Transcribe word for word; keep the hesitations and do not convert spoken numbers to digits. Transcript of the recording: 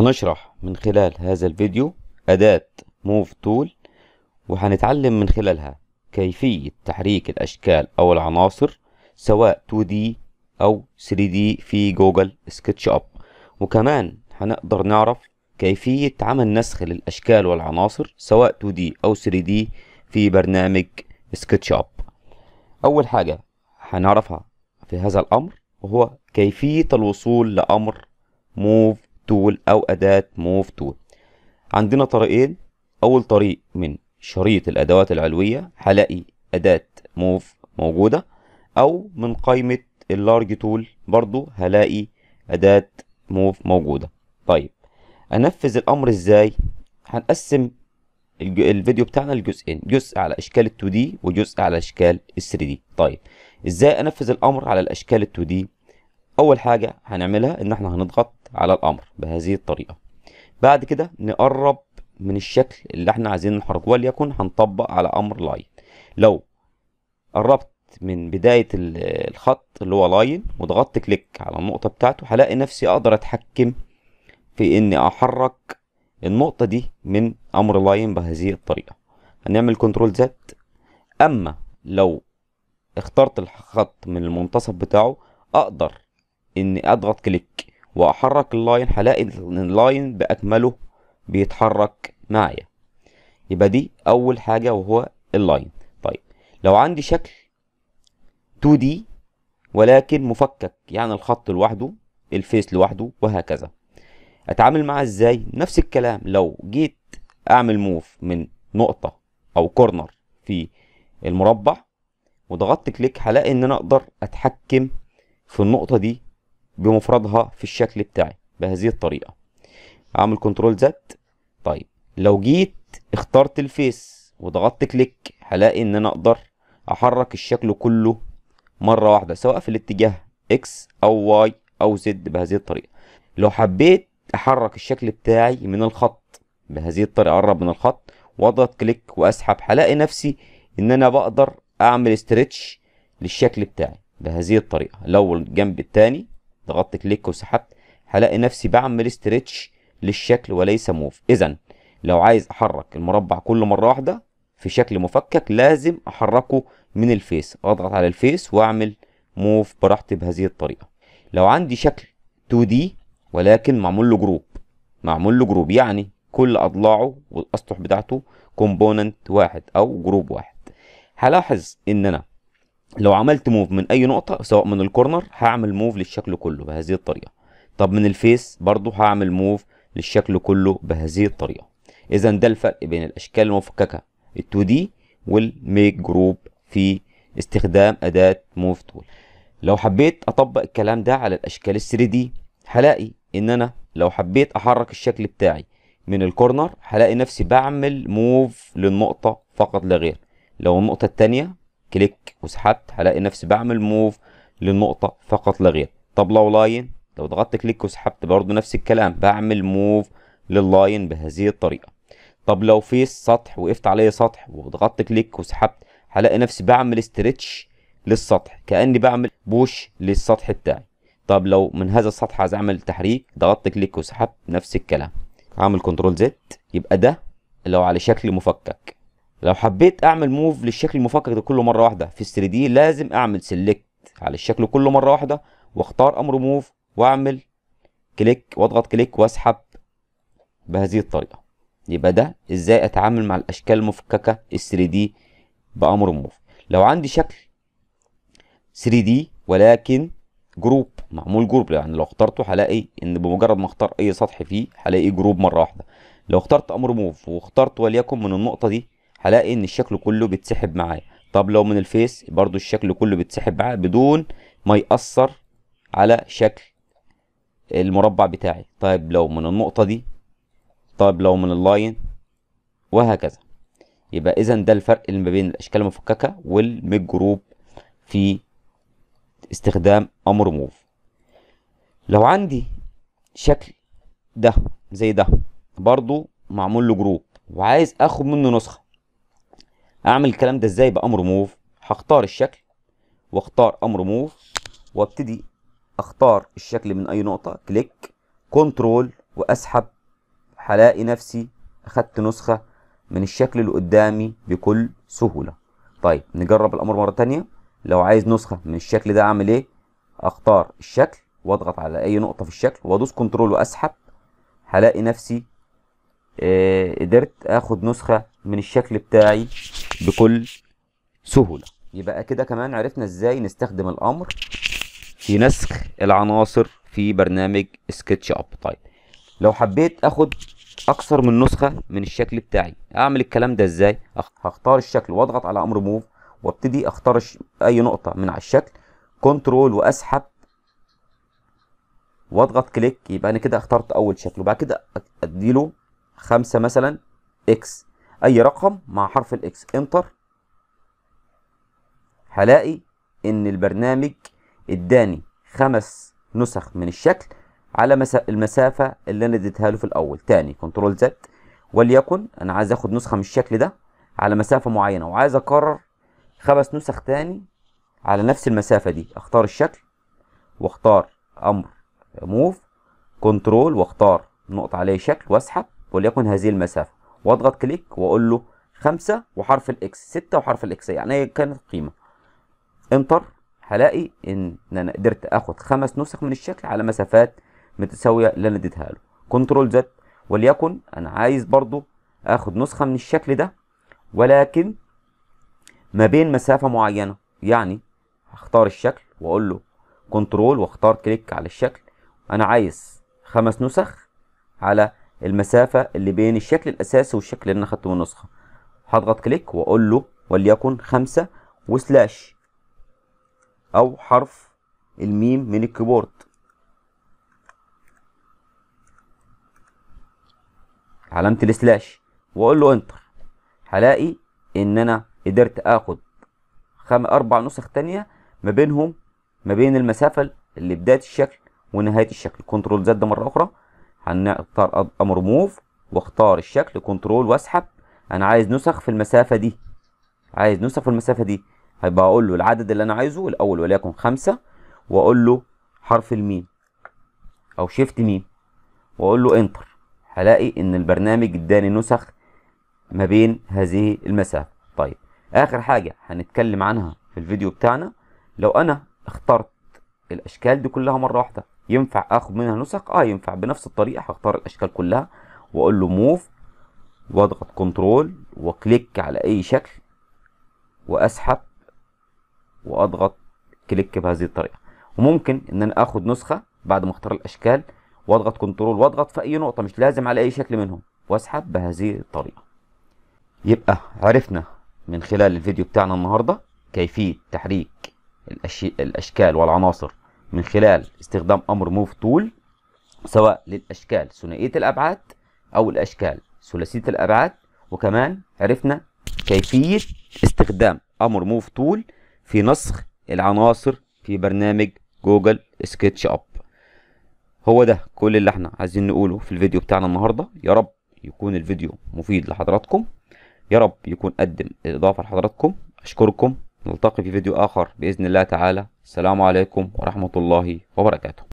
هنشرح من خلال هذا الفيديو أداة move tool، وهنتعلم من خلالها كيفية تحريك الأشكال أو العناصر سواء تو دي أو ثري دي في جوجل سكتش أب، وكمان هنقدر نعرف كيفية عمل نسخ للأشكال والعناصر سواء تو دي أو ثري دي في برنامج سكتش أب. أول حاجة هنعرفها في هذا الأمر وهو كيفية الوصول لأمر move tool أو أداة move tool. عندنا طريقين، أول طريق من شريط الأدوات العلوية هلاقي أداة move موجودة، أو من قائمة اللارج tool برضو هلاقي أداة move موجودة. طيب أنفذ الأمر إزاي؟ هنقسم الفيديو بتاعنا لجزئين، جزء على أشكال ال تو دي وجزء على أشكال ال ثري دي. طيب إزاي أنفذ الأمر على الأشكال ال تو دي؟ أول حاجة هنعملها إن إحنا هنضغط على الأمر بهذه الطريقة، بعد كده نقرب من الشكل اللي إحنا عايزين نحركه، وليكن هنطبق على أمر لاين. لو قربت من بداية الخط اللي هو لاين وضغطت كليك على النقطة بتاعته هلاقي نفسي أقدر أتحكم في إني أحرك النقطة دي من أمر لاين بهذه الطريقة، هنعمل كنترول زد. أما لو اخترت الخط من المنتصف بتاعه أقدر إني أضغط كليك وأحرك اللاين، هلاقي إن اللاين بأكمله بيتحرك معايا. يبقى دي أول حاجة وهو اللاين. طيب لو عندي شكل تو دي ولكن مفكك، يعني الخط لوحده الفيس لوحده وهكذا، اتعامل معاه ازاي؟ نفس الكلام، لو جيت اعمل موف من نقطة او كورنر في المربع وضغطت كليك هلاقي ان انا اقدر اتحكم في النقطة دي بمفردها في الشكل بتاعي بهذه الطريقة، اعمل كنترول زد. طيب لو جيت اخترت الفيس وضغطت كليك هلاقي ان انا اقدر احرك الشكل كله مرة واحدة سواء في الاتجاه اكس او واي او زد بهذه الطريقة. لو حبيت احرك الشكل بتاعي من الخط بهذه الطريقه، اقرب من الخط واضغط كليك واسحب هلاقي نفسي ان انا بقدر اعمل استرتش للشكل بتاعي بهذه الطريقه. لو الجنب الثاني ضغطت كليك وسحبت هلاقي نفسي بعمل استرتش للشكل وليس موف. اذا لو عايز احرك المربع كل مره واحده في شكل مفكك لازم احركه من الفيس، اضغط على الفيس واعمل موف براحتي بهذه الطريقه. لو عندي شكل تو دي ولكن معمول له جروب، معمول له جروب يعني كل اضلاعه والاسطح بتاعته كومبوننت واحد او جروب واحد، هلاحظ ان انا لو عملت موف من اي نقطه سواء من الكورنر هعمل موف للشكل كله بهذه الطريقه. طب من الفيس برضو هعمل موف للشكل كله بهذه الطريقه. اذا ده الفرق بين الاشكال المفككه ال2D والميك جروب في استخدام اداه موف تول. لو حبيت اطبق الكلام ده على الاشكال ال3D هلاقي ان انا لو حبيت احرك الشكل بتاعي من الكورنر هلاقي نفسي بعمل موف للنقطة فقط لا غير. لو النقطة التانية كليك وسحبت هلاقي نفسي بعمل موف للنقطة فقط لا غير. طب لو لاين لو ضغطت كليك وسحبت برضو نفس الكلام، بعمل موف لللاين بهذه الطريقة. طب لو فيس سطح وقفت عليه سطح وضغطت كليك وسحبت هلاقي نفسي بعمل استرتش للسطح كأني بعمل بوش للسطح بتاعي. طب لو من هذا السطح عايز اعمل تحريك ضغطت كليك وسحبت نفس الكلام، هعمل كنترول زد. يبقى ده لو على شكل مفكك. لو حبيت اعمل موف للشكل المفكك ده كله مره واحده في ثري دي لازم اعمل سيلكت على الشكل كله مره واحده واختار امر موف واعمل كليك واضغط كليك واسحب بهذه الطريقه. يبقى ده ازاي اتعامل مع الاشكال المفككه ال3D بامر موف. لو عندي شكل ثري دي ولكن جروب، معمول جروب، يعني لو اخترته هلاقي ان بمجرد ما اختار اي سطح فيه هلاقي جروب مره واحده. لو اخترت امر موف واخترت وليكن من النقطه دي هلاقي ان الشكل كله بيتسحب معايا. طب لو من الفيس برضو الشكل كله بيتسحب معايا بدون ما ياثر على شكل المربع بتاعي. طيب لو من النقطه دي، طيب لو من اللاين وهكذا. يبقى اذا ده الفرق اللي ما بين الاشكال المفككه والميك جروب في استخدام امر موف. لو عندي شكل ده زي ده برضو معمول له جروب وعايز اخد منه نسخه، اعمل الكلام ده ازاي بامر موف؟ هختار الشكل واختار امر موف وابتدي اختار الشكل من اي نقطه كليك كنترول واسحب هلاقي نفسي اخدت نسخه من الشكل اللي قدامي بكل سهوله. طيب نجرب الامر مره ثانيه. لو عايز نسخه من الشكل ده اعمل ايه؟ اختار الشكل واضغط على اي نقطه في الشكل وادوس كنترول واسحب، هلاقي نفسي آه قدرت اخد نسخه من الشكل بتاعي بكل سهوله. يبقى كده كمان عرفنا ازاي نستخدم الامر في نسخ العناصر في برنامج سكتش اب. طيب لو حبيت اخد اكثر من نسخه من الشكل بتاعي اعمل الكلام ده ازاي؟ هختار الشكل واضغط على امر موف وابتدي اختار اي نقطه من على الشكل كنترول واسحب واضغط كليك. يبقى انا كده اخترت اول شكل وبعد كده اديله خمسه مثلا اكس، اي رقم مع حرف الاكس، انتر. هلاقي ان البرنامج اداني خمس نسخ من الشكل على المسافه اللي انا اديتها له في الاول. تاني كنترول زد، وليكن انا عايز اخد نسخه من الشكل ده على مسافه معينه وعايز اكرر خمس نسخ تاني على نفس المسافه دي، اختار الشكل واختار امر موف كنترول واختار نقطه عليه شكل واسحب وليكن هذه المسافه واضغط كليك واقول له خمسه وحرف الاكس، سته وحرف الاكس، يعني هي كانت القيمه، انتر. هلاقي ان انا قدرت اخد خمس نسخ من الشكل على مسافات متساويه اللي انا اديتها له، كنترول زد، وليكن انا عايز برضو اخد نسخه من الشكل ده ولكن ما بين مسافه معينه، يعني هختار الشكل واقول له كنترول واختار كليك على الشكل، انا عايز خمس نسخ على المسافه اللي بين الشكل الاساسي والشكل اللي انا اخدته من نسخه، هضغط كليك واقول له وليكن خمسه وسلاش او حرف الميم من الكيبورد، علامه السلاش، واقول له انتر. هلاقي ان انا قدرت اخد خم اربع نسخ تانيه ما بينهم ما بين المسافه اللي بدايه الشكل ونهايه الشكل، كنترول زد مره اخرى، هنختار امر موف واختار الشكل كنترول واسحب، انا عايز نسخ في المسافه دي، عايز نسخ في المسافه دي، هيبقى اقول له العدد اللي انا عايزه الاول وليكن خمسه واقول له حرف الميم او شيفت ميم واقول له انتر. هلاقي ان البرنامج اداني نسخ ما بين هذه المسافه. طيب اخر حاجه هنتكلم عنها في الفيديو بتاعنا، لو انا اخترت الاشكال دي كلها مره واحده ينفع اخد منها نسخ؟ اه ينفع، بنفس الطريقه هختار الاشكال كلها واقول له موف واضغط كنترول وكليك على اي شكل واسحب واضغط كليك بهذه الطريقه، وممكن ان انا اخد نسخه بعد ما اختار الاشكال واضغط كنترول واضغط في اي نقطه مش لازم على اي شكل منهم واسحب بهذه الطريقه. يبقى عرفنا من خلال الفيديو بتاعنا النهارده كيفيه تحريك الأش... الاشكال والعناصر من خلال استخدام امر موف تول، سواء للاشكال ثنائيه الابعاد او الاشكال ثلاثيه الابعاد، وكمان عرفنا كيفيه استخدام امر موف تول في نسخ العناصر في برنامج جوجل سكتش اب. هو ده كل اللي احنا عايزين نقوله في الفيديو بتاعنا النهارده. يا رب يكون الفيديو مفيد لحضراتكم، يا رب يكون قدم اضافه لحضراتكم، اشكركم، نلتقي في فيديو اخر باذن الله تعالى. السلام عليكم ورحمه الله وبركاته.